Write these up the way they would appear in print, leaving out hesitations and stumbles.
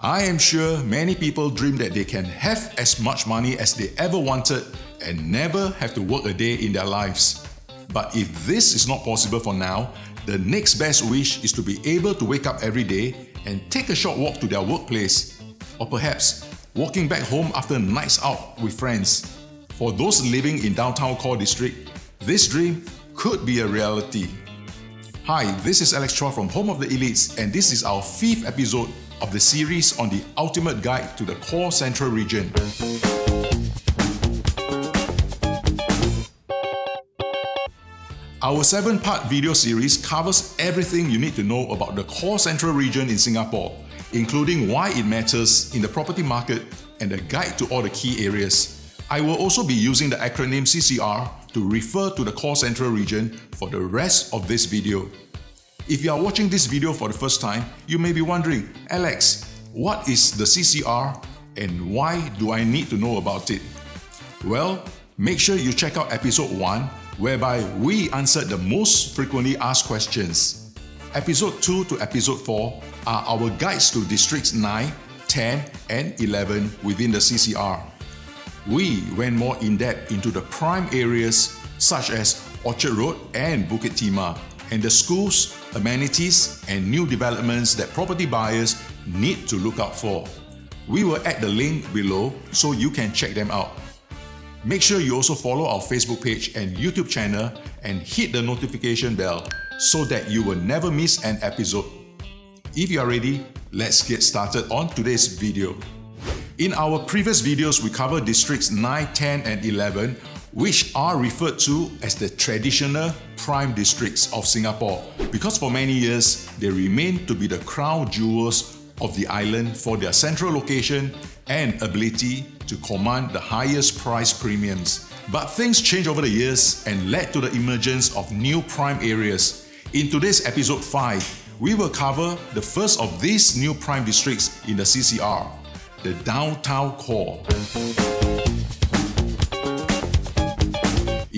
I am sure many people dream that they can have as much money as they ever wanted and never have to work a day in their lives. But if this is not possible for now, the next best wish is to be able to wake up every day and take a short walk to their workplace, or perhaps walking back home after nights out with friends. For those living in Downtown Core District, this dream could be a reality. Hi, this is Alex Chua from Home of the Elites, and this is our 5th episode of the series on the ultimate guide to the Core Central Region. Our 7-part video series covers everything you need to know about the Core Central Region in Singapore, including why it matters in the property market and a guide to all the key areas. I will also be using the acronym CCR to refer to the Core Central Region for the rest of this video. If you are watching this video for the first time, you may be wondering, Alex, what is the CCR and why do I need to know about it? Well, make sure you check out episode 1, whereby we answered the most frequently asked questions. Episode 2 to episode 4 are our guides to districts 9, 10 and 11 within the CCR. We went more in-depth into the prime areas such as Orchard Road and Bukit Timah, and the schools, amenities and new developments that property buyers need to look out for. We will add the link below so you can check them out. Make sure you also follow our Facebook page and YouTube channel and hit the notification bell so that you will never miss an episode. If you are ready, let's get started on today's video. In our previous videos, we covered districts 9, 10 and 11, which are referred to as the traditional prime districts of Singapore, because for many years, they remain to be the crown jewels of the island for their central location and ability to command the highest price premiums. But things changed over the years and led to the emergence of new prime areas. In today's episode 5, we will cover the first of these new prime districts in the CCR, the Downtown Core.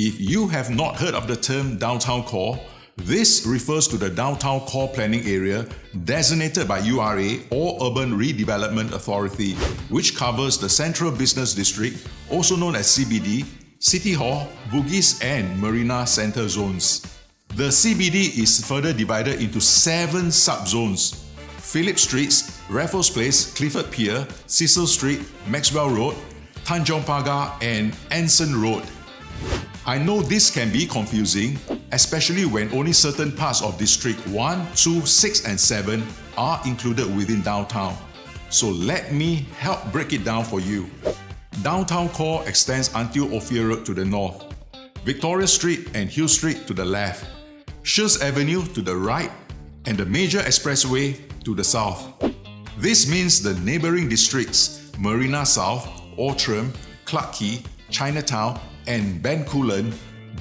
If you have not heard of the term Downtown Core, this refers to the Downtown Core Planning Area designated by URA or Urban Redevelopment Authority, which covers the Central Business District, also known as CBD, City Hall, Bugis and Marina Centre zones. The CBD is further divided into 7 sub-zones: Phillip Streets, Raffles Place, Clifford Pier, Cecil Street, Maxwell Road, Tanjong Pagar and Anson Road. I know this can be confusing, especially when only certain parts of District 1, 2, 6 and 7 are included within Downtown. So let me help break it down for you. Downtown Core extends until Ophir Road to the north, Victoria Street and Hill Street to the left, Shears Avenue to the right and the major expressway to the south. This means the neighbouring districts Marina South, Outram, Clarke Quay, Chinatown and Bencoolen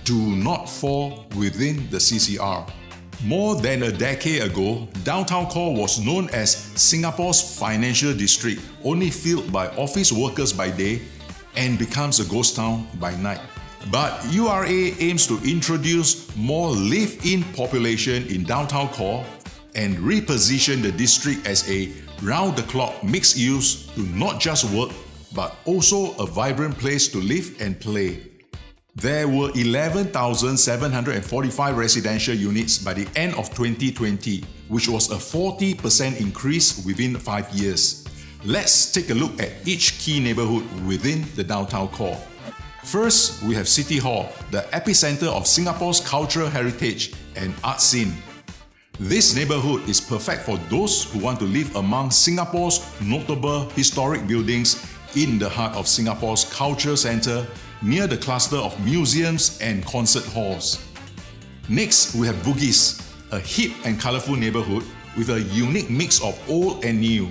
do not fall within the CCR. More than a decade ago, Downtown Core was known as Singapore's financial district, only filled by office workers by day and becomes a ghost town by night. But URA aims to introduce more live-in population in Downtown Core and reposition the district as a round-the-clock mixed use to not just work but also a vibrant place to live and play. There were 11,745 residential units by the end of 2020, which was a 40% increase within 5 years. Let's take a look at each key neighbourhood within the Downtown Core. First, we have City Hall, the epicentre of Singapore's cultural heritage and art scene. This neighbourhood is perfect for those who want to live among Singapore's notable historic buildings in the heart of Singapore's culture centre, near the cluster of museums and concert halls. Next, we have Bugis, a hip and colourful neighbourhood with a unique mix of old and new.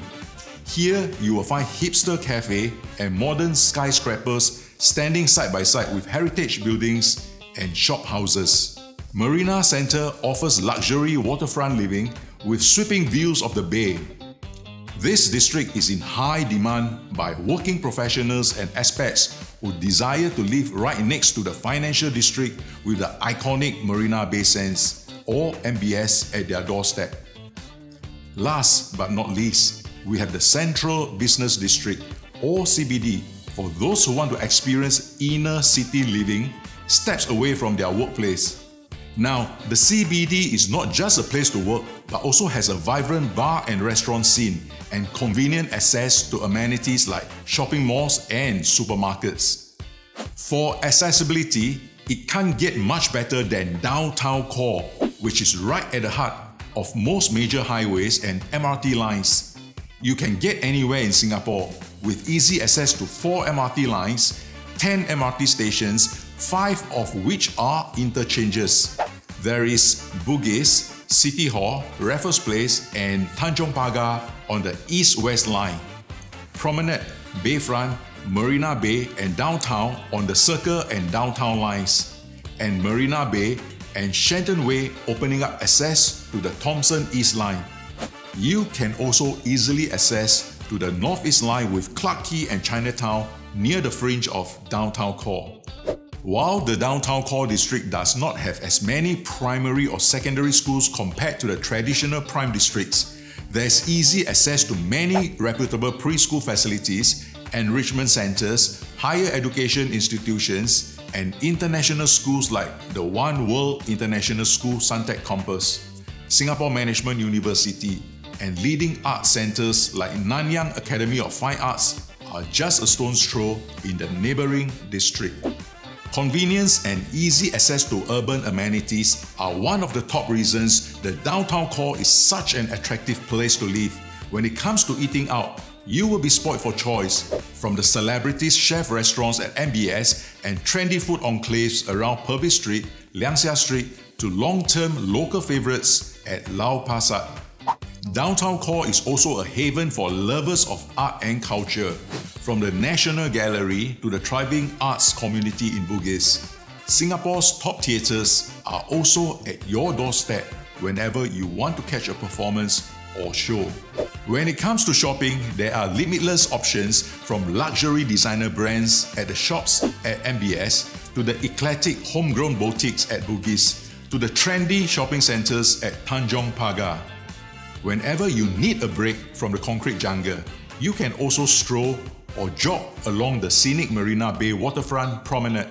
Here, you will find hipster cafe and modern skyscrapers standing side by side with heritage buildings and shop houses. Marina Centre offers luxury waterfront living with sweeping views of the bay. This district is in high demand by working professionals and expats who desire to live right next to the financial district with the iconic Marina Bay Sands or MBS at their doorstep. Last but not least, we have the Central Business District, or CBD, for those who want to experience inner city living, steps away from their workplace. Now, the CBD is not just a place to work, but also has a vibrant bar and restaurant scene and convenient access to amenities like shopping malls and supermarkets. For accessibility, it can't get much better than Downtown Core, which is right at the heart of most major highways and MRT lines. You can get anywhere in Singapore with easy access to 4 MRT lines, 10 MRT stations, 5 of which are interchanges. There is Bugis, City Hall, Raffles Place and Tanjong Pagar on the East-West line. Promenade, Bayfront, Marina Bay and Downtown on the Circle and Downtown lines. And Marina Bay and Shenton Way opening up access to the Thomson East line. You can also easily access to the Northeast line with Clarke Quay and Chinatown near the fringe of Downtown Core. While the Downtown Core district does not have as many primary or secondary schools compared to the traditional prime districts, there's easy access to many reputable preschool facilities, enrichment centers, higher education institutions, and international schools like the One World International School Suntec Campus, Singapore Management University, and leading art centers like Nanyang Academy of Fine Arts are just a stone's throw in the neighboring district. Convenience and easy access to urban amenities are one of the top reasons the Downtown Core is such an attractive place to live. When it comes to eating out, you will be spoiled for choice, from the celebrities' chef restaurants at MBS and trendy food enclaves around Purvis Street, Liang Seah Street, to long-term local favourites at Lau Pa Sat. Downtown Core is also a haven for lovers of art and culture, from the National Gallery to the thriving arts community in Bugis. Singapore's top theatres are also at your doorstep whenever you want to catch a performance or show. When it comes to shopping, there are limitless options from luxury designer brands at the shops at MBS to the eclectic homegrown boutiques at Bugis to the trendy shopping centres at Tanjong Pagar. Whenever you need a break from the concrete jungle, you can also stroll or jog along the scenic Marina Bay waterfront promenade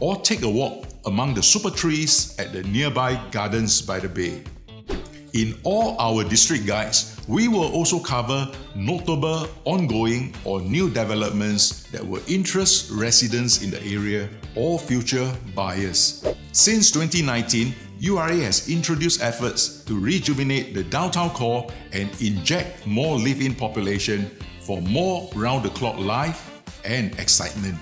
or take a walk among the super trees at the nearby Gardens by the Bay. In all our district guides, we will also cover notable ongoing or new developments that will interest residents in the area or future buyers. Since 2019, URA has introduced efforts to rejuvenate the Downtown Core and inject more live-in population for more round-the-clock life and excitement.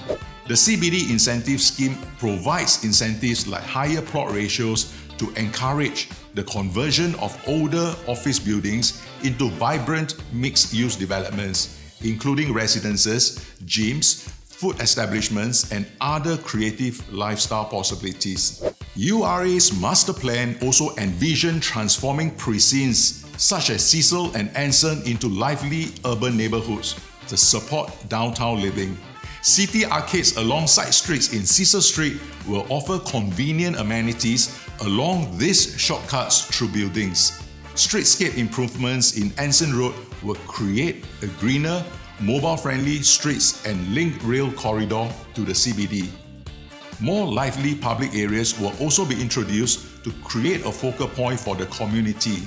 The CBD Incentive Scheme provides incentives like higher plot ratios to encourage the conversion of older office buildings into vibrant mixed-use developments, including residences, gyms, food establishments and other creative lifestyle possibilities. URA's master plan also envisioned transforming precincts such as Cecil and Anson into lively urban neighbourhoods to support downtown living. City arcades alongside streets in Cecil Street will offer convenient amenities along these shortcuts through buildings. Streetscape improvements in Anson Road will create a greener, mobile-friendly streets and linked rail corridor to the CBD. More lively public areas will also be introduced to create a focal point for the community.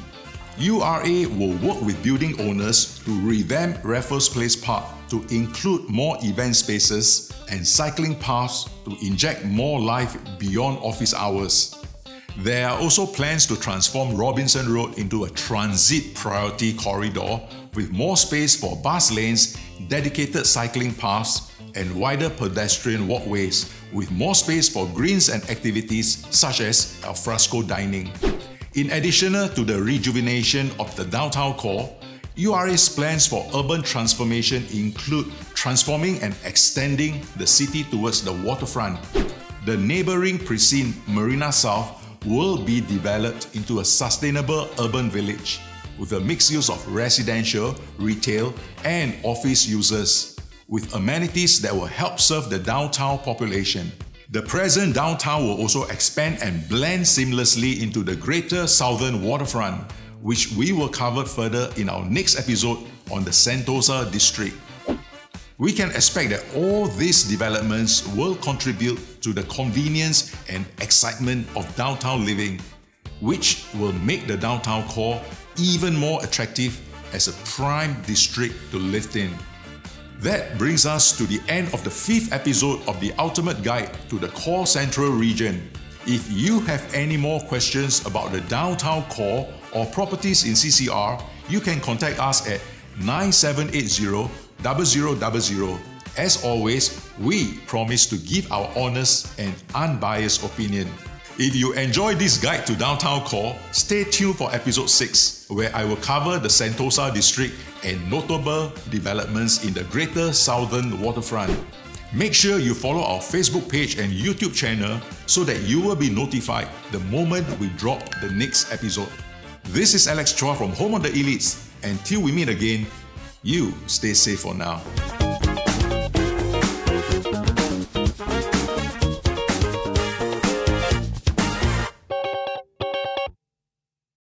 URA will work with building owners to revamp Raffles Place Park to include more event spaces and cycling paths to inject more life beyond office hours. There are also plans to transform Robinson Road into a transit priority corridor with more space for bus lanes, dedicated cycling paths, and wider pedestrian walkways with more space for greens and activities such as alfresco dining. In addition to the rejuvenation of the Downtown Core, URA's plans for urban transformation include transforming and extending the city towards the waterfront. The neighbouring precinct Marina South will be developed into a sustainable urban village with a mixed use of residential, retail and office users with amenities that will help serve the downtown population. The present downtown will also expand and blend seamlessly into the Greater Southern Waterfront, which we will cover further in our next episode on the Sentosa District. We can expect that all these developments will contribute to the convenience and excitement of downtown living, which will make the downtown core even more attractive as a prime district to live in. That brings us to the end of the 5th episode of The Ultimate Guide to the Core Central Region. If you have any more questions about the downtown core or properties in CCR, you can contact us at 9780 0000. As always, we promise to give our honest and unbiased opinion. If you enjoyed this guide to downtown core, stay tuned for episode 6, where I will cover the Sentosa district and notable developments in the Greater Southern Waterfront. Make sure you follow our Facebook page and YouTube channel so that you will be notified the moment we drop the next episode. This is Alex Chua from Home of the Elites. Until we meet again, you stay safe for now.